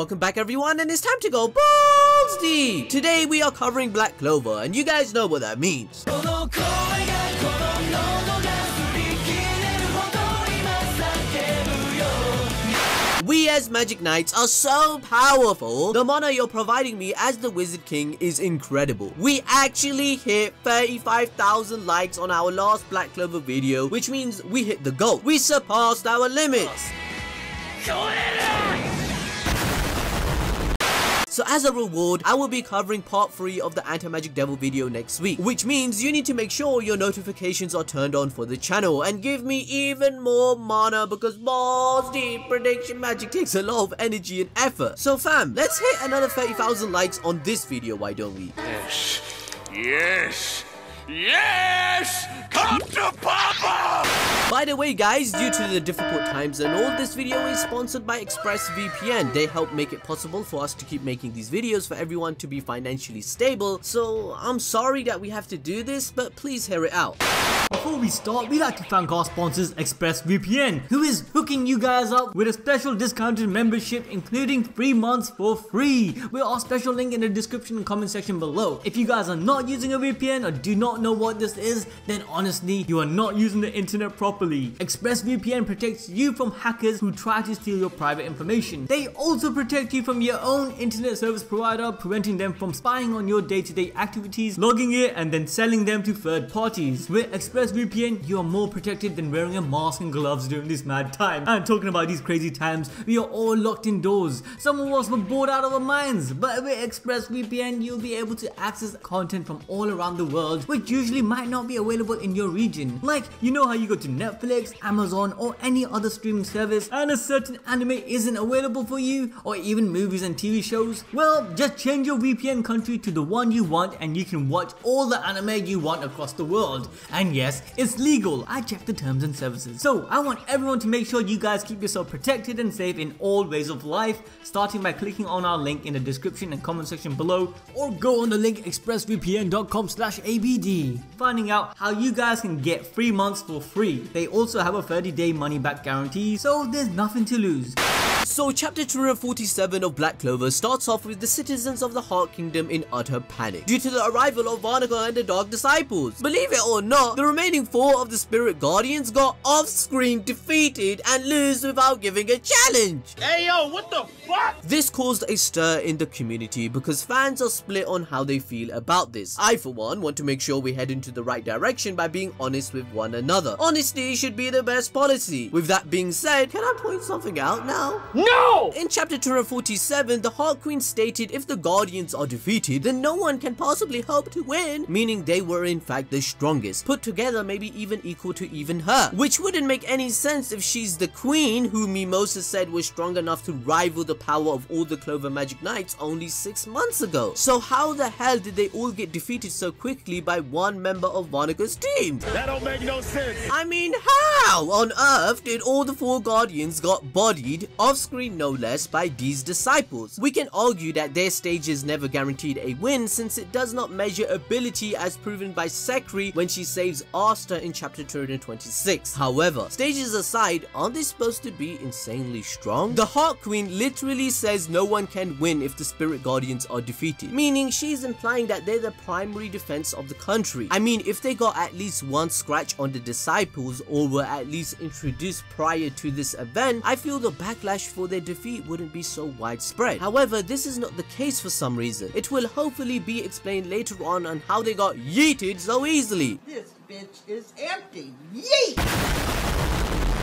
welcome back everyone, and it's time to go Balls Deep! Today we are covering Black Clover, and you guys know what that means. We as Magic Knights are so powerful, the mana you're providing me as the Wizard King is incredible. We actually hit 35,000 likes on our last Black Clover video, which means we hit the goal. We surpassed our limits. So as a reward, I will be covering part 3 of the Anti-Magic Devil video next week, which means you need to make sure your notifications are turned on for the channel and give me even more mana, because Balls Deep prediction magic takes a lot of energy and effort. So fam, let's hit another 30,000 likes on this video, why don't we? Yes, yes, yes, come to Papa! By the way guys, due to the difficult times and all, this video is sponsored by ExpressVPN. They help make it possible for us to keep making these videos for everyone to be financially stable. So I'm sorry that we have to do this, but please hear it out. Before we start, we'd like to thank our sponsors ExpressVPN, who is hooking you guys up with a special discounted membership including 3 months for free, with our special link in the description and comment section below. If you guys are not using a VPN or do not know what this is, then honestly, you are not using the internet properly. ExpressVPN protects you from hackers who try to steal your private information. They also protect you from your own internet service provider, preventing them from spying on your day-to-day activities, logging it, and then selling them to third parties. With ExpressVPN, you are more protected than wearing a mask and gloves during this mad time. And talking about these crazy times, we are all locked indoors. Some of us were bored out of our minds, but with ExpressVPN, you'll be able to access content from all around the world, which usually might not be available in your region. Like, you know how you go to Netflix, Amazon, or any other streaming service, and a certain anime isn't available for you, or even movies and TV shows? Well, just change your VPN country to the one you want and you can watch all the anime you want across the world. And yes, it's legal. I checked the terms and services. So I want everyone to make sure you guys keep yourself protected and safe in all ways of life, starting by clicking on our link in the description and comment section below, or go on the link expressvpn.com/abd, finding out how you guys can get 3 months for free. They also have a 30-day money-back guarantee, so there's nothing to lose. So chapter 247 of Black Clover starts off with the citizens of the Heart Kingdom in utter panic due to the arrival of Vanica and the Dark Disciples. Believe it or not, the remaining 4 of the Spirit Guardians got off-screen defeated and lose without giving a challenge. Hey yo, what the fuck? This caused a stir in the community because fans are split on how they feel about this. I for one want to make sure we head into the right direction by being honest with one another. Honesty should be the best policy. With that being said, can I point something out now? No! In chapter 247, the Heart Queen stated if the Guardians are defeated, then no one can possibly hope to win, meaning they were in fact the strongest, put together maybe even equal to even her, which wouldn't make any sense if she's the Queen, who Mimosa said was strong enough to rival the power of all the Clover Magic Knights only 6 months ago. So how the hell did they all get defeated so quickly by one member of Vanica's team? That don't make no sense! I mean, how on earth did all the 4 Guardians got bodied, off-screen no less, by these disciples? We can argue that their stages never guaranteed a win, since it does not measure ability as proven by Sekri when she saves Asta in chapter 226. However, stages aside, aren't they supposed to be insanely strong? The Heart Queen literally says no one can win if the Spirit Guardians are defeated, meaning she's implying that they're the primary defense of the country. I mean, if they got at least one scratch on the disciples, or were at least introduced prior to this event, I feel the backlash for their defeat wouldn't be so widespread. However, this is not the case for some reason. It will hopefully be explained later on how they got yeeted so easily. This bitch is empty. Yeet!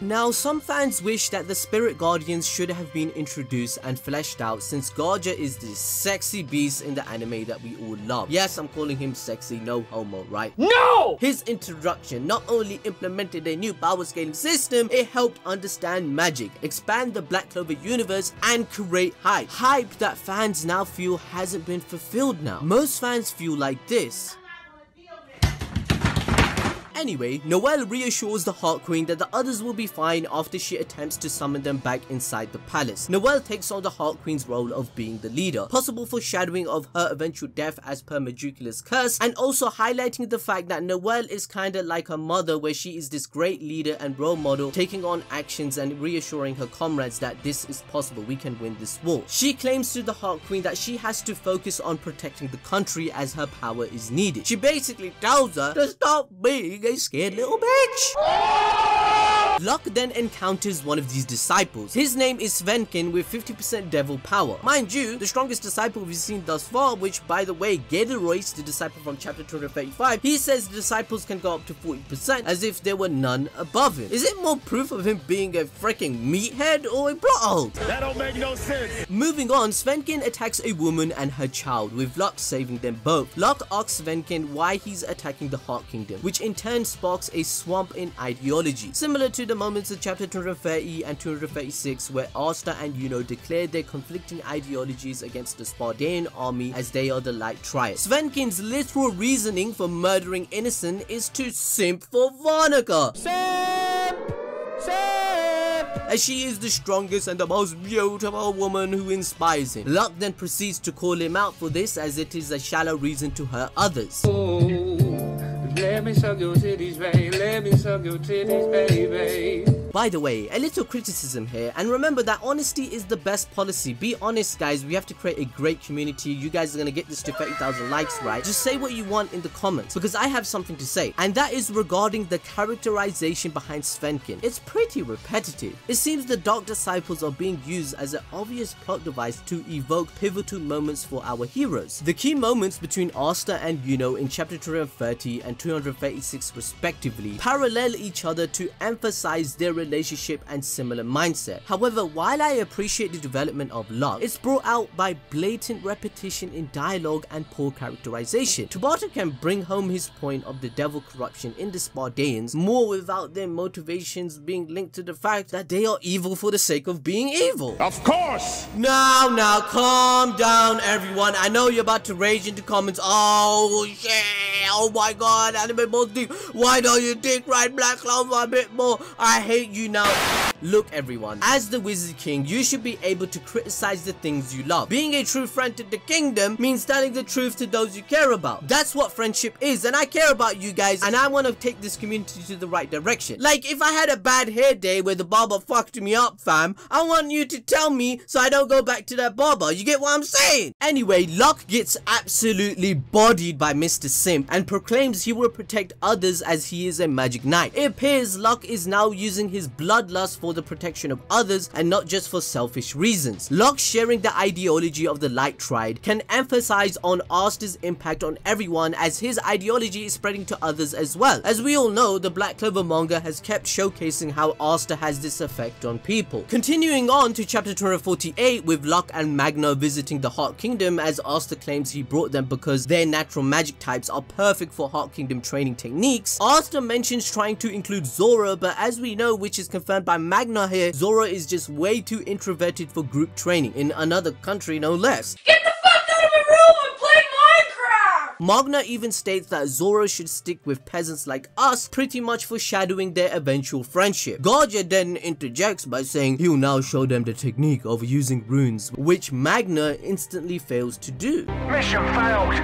Now, some fans wish that the Spirit Guardians should have been introduced and fleshed out, since Gadjah is this sexy beast in the anime that we all love. Yes, I'm calling him sexy, no homo, right? No! His introduction not only implemented a new power scaling system, it helped understand magic, expand the Black Clover universe, and create hype. Hype that fans now feel hasn't been fulfilled now. Most fans feel like this. Anyway, Noelle reassures the Heart Queen that the others will be fine after she attempts to summon them back inside the palace. Noelle takes on the Heart Queen's role of being the leader, possible foreshadowing of her eventual death as per Majukula's curse, and also highlighting the fact that Noelle is kinda like her mother, where she is this great leader and role model, taking on actions and reassuring her comrades that this is possible, we can win this war. She claims to the Heart Queen that she has to focus on protecting the country as her power is needed. She basically tells her to stop being a scared little bitch. Luck then encounters one of these disciples. His name is Svenkin with 50% devil power. Mind you, the strongest disciple we've seen thus far, which by the way, Gaderoyce, the disciple from chapter 235, he says the disciples can go up to 40% as if there were none above him. Is it more proof of him being a freaking meathead or a plot hole? That don't make no sense. Moving on, Svenkin attacks a woman and her child, with Luck saving them both. Luck asks Svenkin why he's attacking the Heart Kingdom, which in turn sparks a swamp in ideology, similar to the moments in chapter 230 and 236 where Asta and Yuno declared their conflicting ideologies against the Spardaian army as they are the light triad. Svenkin's literal reasoning for murdering innocent is to simp for Vanica. Simp! As she is the strongest and the most beautiful woman who inspires him. Luck then proceeds to call him out for this, as it is a shallow reason to hurt others. Let me suck your titties, babe. Let me suck your titties, baby. By the way, a little criticism here, and remember that honesty is the best policy. Be honest, guys. We have to create a great community. You guys are gonna get this to 30,000 likes, right? Just say what you want in the comments, because I have something to say, and that is regarding the characterization behind Svenkin. It's pretty repetitive. It seems the Dark Disciples are being used as an obvious plot device to evoke pivotal moments for our heroes. The key moments between Asta and Yuno in chapter 230 and 236 respectively parallel each other to emphasize their relationship and similar mindset. However, while I appreciate the development of Luck, it's brought out by blatant repetition in dialogue and poor characterization. Tobata can bring home his point of the devil corruption in the Spardaians more without their motivations being linked to the fact that they are evil for the sake of being evil. Of course! Now, calm down everyone. I know you're about to rage in the comments. Oh yeah, oh my god, Anime Balls Deep. Why don't you dick ride Black Clover a bit more? I hate you now. Look everyone, as the Wizard King, you should be able to criticize the things you love. Being a true friend to the kingdom means telling the truth to those you care about. That's what friendship is, and I care about you guys, and I want to take this community to the right direction. Like, if I had a bad hair day where the barber fucked me up, fam, I want you to tell me so I don't go back to that barber. You get what I'm saying? Anyway, Luck gets absolutely bodied by Mr. Simp and proclaims he will protect others as he is a magic knight. It appears Luck is now using his bloodlust for the protection of others and not just for selfish reasons. Luck sharing the ideology of the light triad can emphasize on Asta's impact on everyone, as his ideology is spreading to others as well. As we all know, the Black Clover manga has kept showcasing how Asta has this effect on people. Continuing on to chapter 248 with Luck and Magna visiting the Heart Kingdom, as Asta claims he brought them because their natural magic types are perfect for Heart Kingdom training techniques. Asta mentions trying to include Zora, but as we know, which is confirmed by Magna here, Zora is just way too introverted for group training, in another country no less. Get the fuck out of my room and play Minecraft! Magna even states that Zora should stick with peasants like us, pretty much foreshadowing their eventual friendship. Gadjah then interjects by saying he'll now show them the technique of using runes, which Magna instantly fails to do. Mission failed.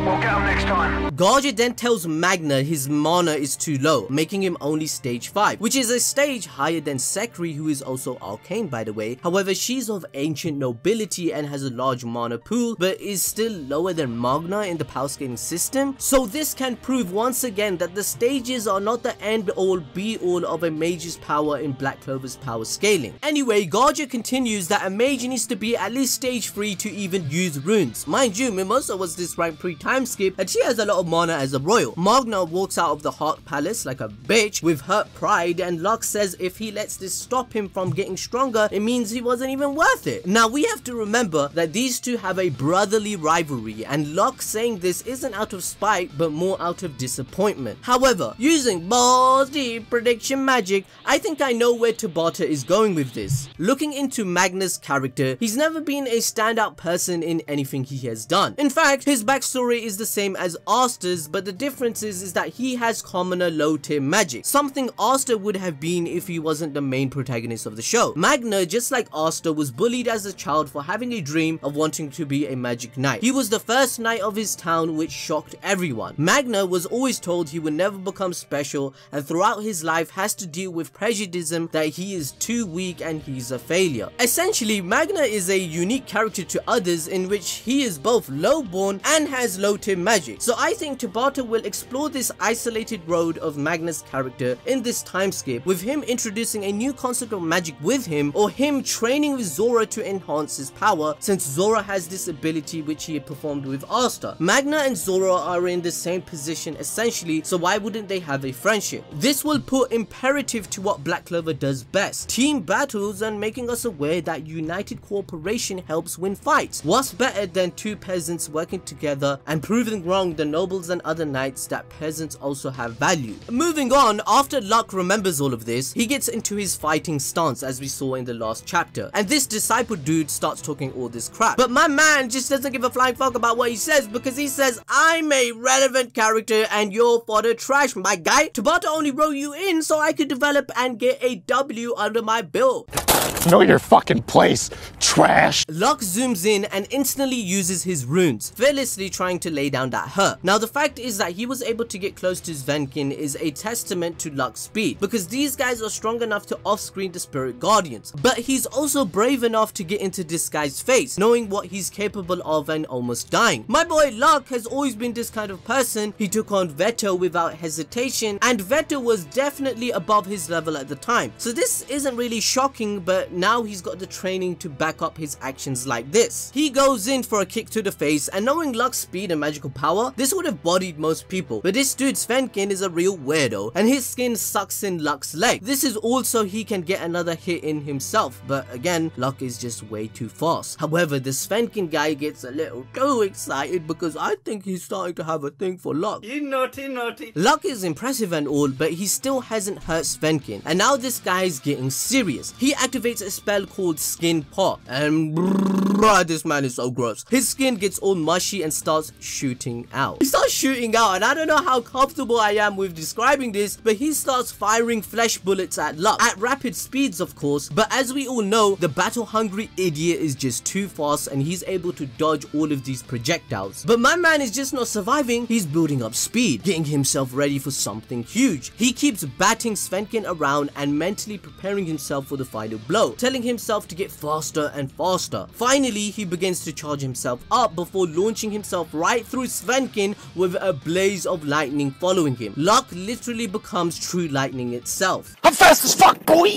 We'll get him next time. Gadjah then tells Magna his mana is too low, making him only stage 5, which is a stage higher than Sekri, who is also arcane by the way. However, she's of ancient nobility and has a large mana pool, but is still lower than Magna in the power scaling system. So this can prove once again that the stages are not the end-all be-all of a mage's power in Black Clover's power scaling. Anyway, Gadjah continues that a mage needs to be at least stage 3 to even use runes. Mind you, Mimosa was this rank pre-time skip, and she has a lot of mana as a royal. Magna walks out of the Heart Palace like a bitch with hurt pride, and Luck says if he lets this stop him from getting stronger, it means he wasn't even worth it. Now we have to remember that these two have a brotherly rivalry, and Luck saying this isn't out of spite but more out of disappointment. However, using Balls Deep prediction magic, I think I know where Tobata is going with this. Looking into Magna's character, he's never been a standout person in anything he has done. In fact, his backstory is the same as Asta's, but the difference is that he has commoner low tier magic, something Asta would have been if he wasn't the main protagonist of the show. Magna, just like Asta, was bullied as a child for having a dream of wanting to be a magic knight. He was the first knight of his town, which shocked everyone. Magna was always told he would never become special, and throughout his life has to deal with prejudice that he is too weak and he's a failure. Essentially, Magna is a unique character to others in which he is both lowborn and has low tier magic. So I think Tobata will explore this isolated road of Magna's character in this time skip, with him introducing a new concept of magic with him, or him training with Zora to enhance his power, since Zora has this ability which he had performed with Asta. Magna and Zora are in the same position essentially, so why wouldn't they have a friendship? This will put imperative to what Black Clover does best: team battles, and making us aware that united cooperation helps win fights. What's better than two peasants working together and proving wrong the nobles and other knights that peasants also have value? Moving on, after Luck remembers all of this, he gets into his fighting stance as we saw in the last chapter, and this disciple dude starts talking all this crap. But my man just doesn't give a flying fuck about what he says, because he says, "I'm a relevant character and you're for the trash, my guy. Tobata only wrote you in so I could develop and get a W under my bill. Know your fucking place, trash." Luck zooms in and instantly uses his runes, fearlessly trying to lay down that hurt. Now the fact is that he was able to get close to Svenkin is a testament to Luck's speed, because these guys are strong enough to off-screen the Spirit Guardians, but he's also brave enough to get into this guy's face, knowing what he's capable of and almost dying. My boy Luck has always been this kind of person. He took on Vetto without hesitation, and Vetto was definitely above his level at the time, so this isn't really shocking, but now he's got the training to back up his actions like this. He goes in for a kick to the face, and knowing Luck's speed and magical power, this would have bodied most people, but this dude Svenkin is a real weirdo, and his skin sucks in Luck's leg. This is also he can get another hit in himself, but again, Luck is just way too fast. However, the Svenkin guy gets a little too excited, because I think he's starting to have a thing for Luck. You naughty, naughty. Luck is impressive and all, but he still hasn't hurt Svenkin, and now this guy is getting serious. He activates a spell called Skin Pot, and bruh, this man is so gross. His skin gets all mushy and starts shooting out. And I don't know how comfortable I am with describing this, but he starts firing flesh bullets at Luck, at rapid speeds of course, but as we all know, the battle hungry idiot is just too fast and he's able to dodge all of these projectiles. But my man is just not surviving, he's building up speed, getting himself ready for something huge. He keeps batting Svenkin around and mentally preparing himself for the final blow, telling himself to get faster and faster. Finally, he begins to charge himself up before launching himself right through Svenkin with a blaze of lightning following him. Luck literally becomes true lightning itself. I'm fast as fuck, boy!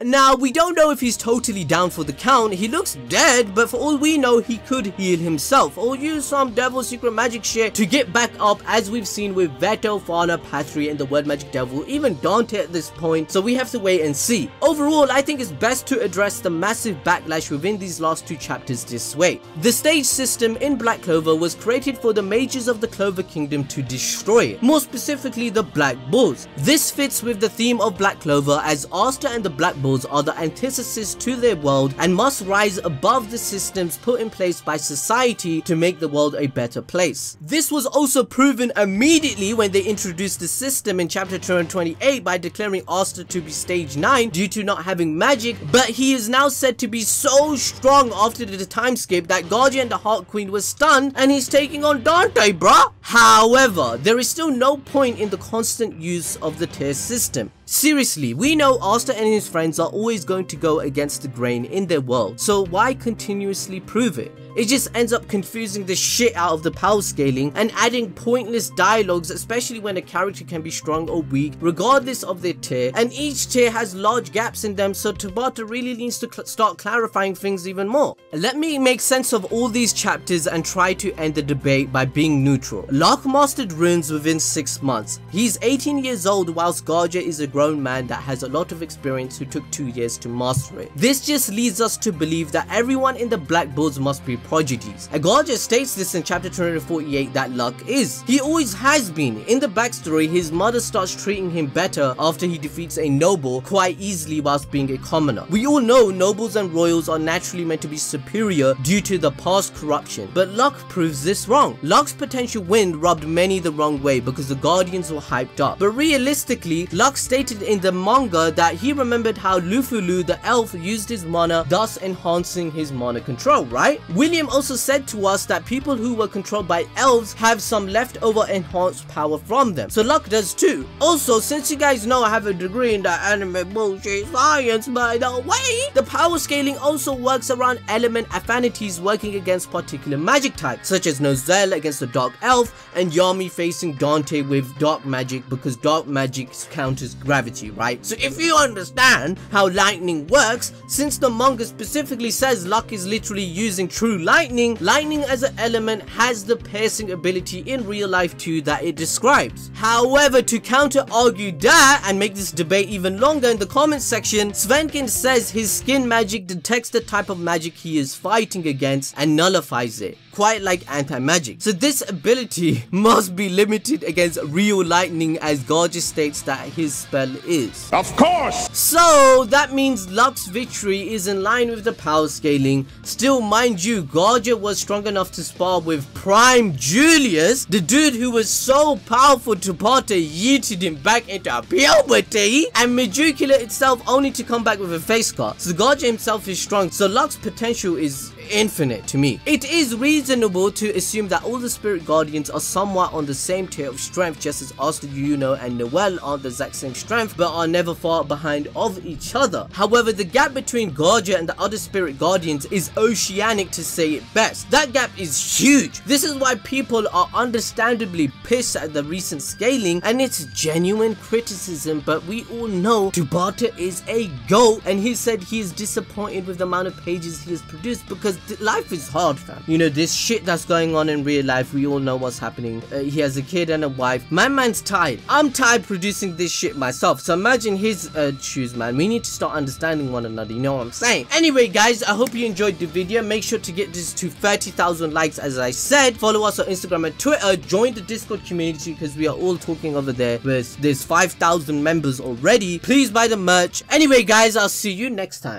Now, we don't know if he's totally down for the count. He looks dead, but for all we know, he could heal himself or use some devil secret magic shit to get back up, as we've seen with Vetto, Fana, Patri, and the word magic devil, even Dante at this point, so we have to wait and see. Overall, I think it's best to address the massive backlash within these last two chapters this way. The stage system in Black Clover was created for the mages of the Clover Kingdom to destroy it, more specifically the Black Bulls. This fits with the theme of Black Clover, as Asta and the Black Bulls are the antithesis to their world and must rise above the systems put in place by society to make the world a better place. This was also proven immediately when they introduced the system in chapter 228 by declaring Asta to be stage 9 due to not having magic, but he is now said to be so strong after the time skip that Gadjah and the Heart Queen was stunned and he's taking on Dante, bruh. However, there is still no point in the constant use of the tier system. Seriously, we know Asta and his friends are always going to go against the grain in their world, so why continuously prove it? It just ends up confusing the shit out of the power scaling and adding pointless dialogues, especially when a character can be strong or weak regardless of their tier, and each tier has large gaps in them, so Tobata really needs to start clarifying things even more. Let me make sense of all these chapters and try to end the debate by being neutral. Luck mastered runes within 6 months. He's 18 years old whilst Gadjah is a grown man that has a lot of experience who took 2 years to master it. This just leads us to believe that everyone in the Black Bulls must be prodigies. Gadjah states this in chapter 248 that Luck is. He always has been. In the backstory, his mother starts treating him better after he defeats a noble quite easily whilst being a commoner. We all know nobles and royals are naturally meant to be superior due to the past corruption, but Luck proves this wrong. Luck's potential win rubbed many the wrong way because the Guardians were hyped up, but realistically, Luck stated in the manga that he remembered how Lufulu the elf used his mana, thus enhancing his mana control, right? William also said to us that people who were controlled by elves have some leftover enhanced power from them, so Luck does too. Also, since you guys know I have a degree in that anime bullshit science, by the way, the power scaling also works around element affinities working against particular magic types, such as Nozel against the dark elf and Yami facing Dante with dark magic because dark magic counters gravity, right? So if you understand how lightning works, since the manga specifically says Luck is literally using true lightning as an element has the piercing ability in real life too that it describes. However, to counter argue that and make this debate even longer, in the comments section, Svenkin says his skin magic detects the type of magic he is fighting against and nullifies it, quite like anti-magic. So this ability must be limited against real lightning, as Gadjah states that his spell is. Of course! So that means Luck's victory is in line with the power scaling. Still, mind you, Gadjah was strong enough to spar with Prime Julius, the dude who was so powerful Tobata yeeted him back into puberty, and Majukula itself only to come back with a face cut. So Gadjah himself is strong, so Luck's potential is infinite to me. It is reasonable to assume that all the Spirit Guardians are somewhat on the same tier of strength, just as Asta, Yuno and Noelle are the exact same strength but are never far behind of each other. However, the gap between Gadjah and the other Spirit Guardians is oceanic, to say it best. That gap is huge. This is why people are understandably pissed at the recent scaling, and it's genuine criticism, but we all know Tobata is a GOAT, and he said he is disappointed with the amount of pages he has produced because life is hard, fam. You know, this shit that's going on in real life, we all know what's happening. He has a kid and a wife. My man's tired. I'm tired producing this shit myself, so imagine his shoes, man. We need to start understanding one another, you know what I'm saying? Anyway, guys, I hope you enjoyed the video. Make sure to get this to 30,000 likes, as I said. Follow us on Instagram and Twitter. Join the Discord community because we are all talking over there. There's 5,000 members already. Please buy the merch. Anyway, guys, I'll see you next time.